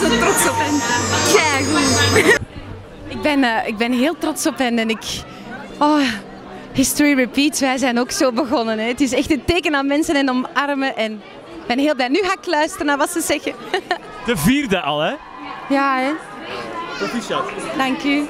ben zo trots op hen. Kijk goed. Ik ben heel trots op hen en history repeats, wij zijn ook zo begonnen. Hè. Het is echt een teken aan mensen en omarmen en ik ben heel blij. Nu ga ik luisteren naar wat ze zeggen. De vierde al, hè? Ja, hè. Proficiat. Dank u.